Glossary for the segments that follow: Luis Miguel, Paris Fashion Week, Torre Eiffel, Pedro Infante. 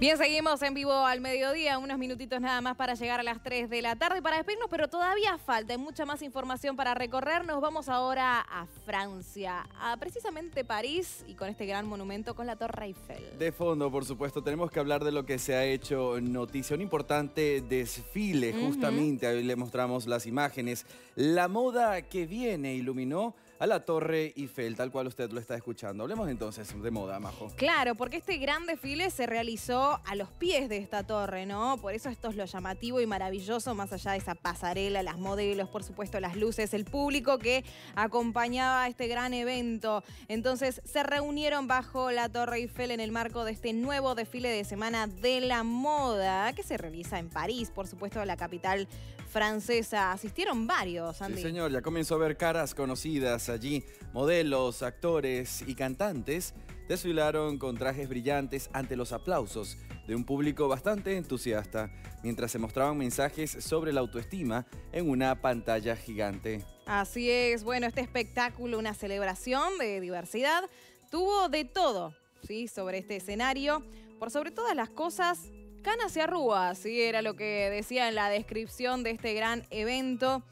Bien, seguimos en vivo al mediodía, unos minutitos nada más para llegar a las 3 de la tarde para despedirnos, pero todavía falta mucha más información para recorrer. Nos vamos ahora a Francia, a precisamente París, y con este gran monumento con la Torre Eiffel. De fondo, por supuesto, tenemos que hablar de lo que se ha hecho noticia, un importante desfile, justamente, ahí le mostramos las imágenes. La moda que viene iluminó a la Torre Eiffel, tal cual usted lo está escuchando. Hablemos entonces de moda, Majo. Claro, porque este gran desfile se realizó a los pies de esta torre, ¿no? Por eso esto es lo llamativo y maravilloso, más allá de esa pasarela, las modelos, por supuesto, las luces, el público que acompañaba este gran evento. Entonces, se reunieron bajo la Torre Eiffel en el marco de este nuevo desfile de Semana de la Moda, que se realiza en París, por supuesto, la capital francesa. Asistieron varios, Andy. Sí, señor, ya comenzó a ver caras conocidas allí. Modelos, actores y cantantes desfilaron con trajes brillantes ante los aplausos de un público bastante entusiasta, mientras se mostraban mensajes sobre la autoestima en una pantalla gigante. Así es. Bueno, este espectáculo, una celebración de diversidad, tuvo de todo, ¿sí? Sobre este escenario, por sobre todas las cosas, canas y arrugas, ¿sí? Era lo que decía en la descripción de este gran evento.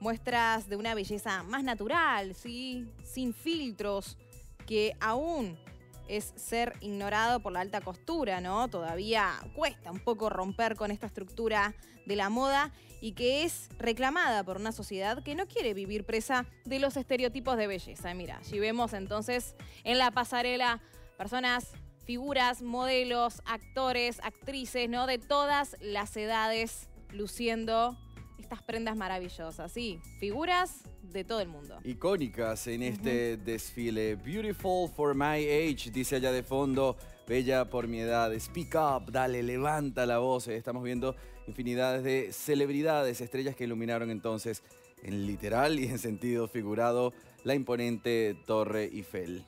Muestras de una belleza más natural, ¿sí? Sin filtros, que aún es ser ignorado por la alta costura, ¿no? Todavía cuesta un poco romper con esta estructura de la moda y que es reclamada por una sociedad que no quiere vivir presa de los estereotipos de belleza. Mira, allí vemos entonces en la pasarela personas, figuras, modelos, actores, actrices, ¿no? De todas las edades luciendo estas prendas maravillosas, sí, figuras de todo el mundo. Icónicas en este desfile. Beautiful for my age, dice allá de fondo, bella por mi edad. Speak up, dale, levanta la voz. Estamos viendo infinidades de celebridades, estrellas que iluminaron entonces, en literal y en sentido figurado, la imponente Torre Eiffel.